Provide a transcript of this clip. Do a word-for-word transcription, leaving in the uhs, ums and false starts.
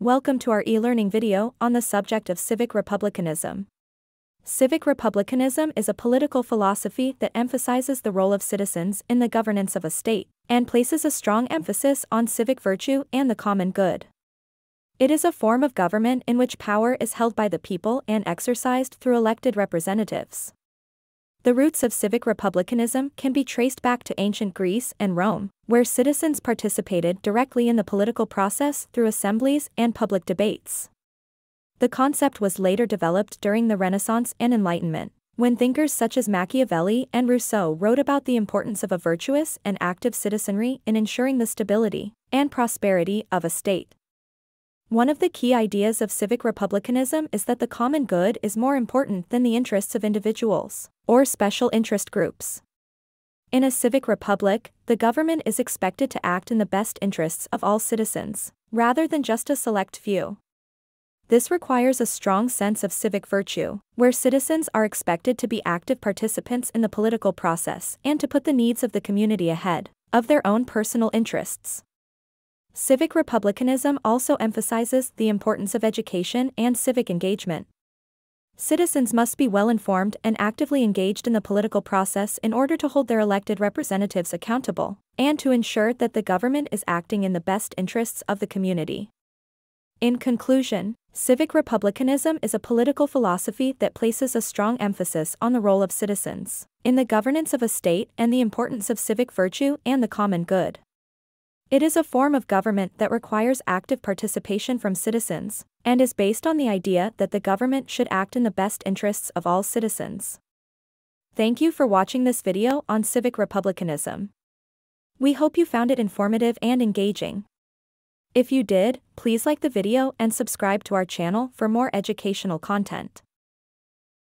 Welcome to our e-learning video on the subject of civic republicanism. Civic republicanism is a political philosophy that emphasizes the role of citizens in the governance of a state, and places a strong emphasis on civic virtue and the common good. It is a form of government in which power is held by the people and exercised through elected representatives. The roots of civic republicanism can be traced back to ancient Greece and Rome, where citizens participated directly in the political process through assemblies and public debates. The concept was later developed during the Renaissance and Enlightenment, when thinkers such as Machiavelli and Rousseau wrote about the importance of a virtuous and active citizenry in ensuring the stability and prosperity of a state. One of the key ideas of civic republicanism is that the common good is more important than the interests of individuals or special interest groups. In a civic republic, the government is expected to act in the best interests of all citizens, rather than just a select few. This requires a strong sense of civic virtue, where citizens are expected to be active participants in the political process and to put the needs of the community ahead of their own personal interests. Civic republicanism also emphasizes the importance of education and civic engagement. Citizens must be well-informed and actively engaged in the political process in order to hold their elected representatives accountable, and to ensure that the government is acting in the best interests of the community. In conclusion, civic republicanism is a political philosophy that places a strong emphasis on the role of citizens in the governance of a state and the importance of civic virtue and the common good. It is a form of government that requires active participation from citizens, and is based on the idea that the government should act in the best interests of all citizens. Thank you for watching this video on civic republicanism. We hope you found it informative and engaging. If you did, please like the video and subscribe to our channel for more educational content.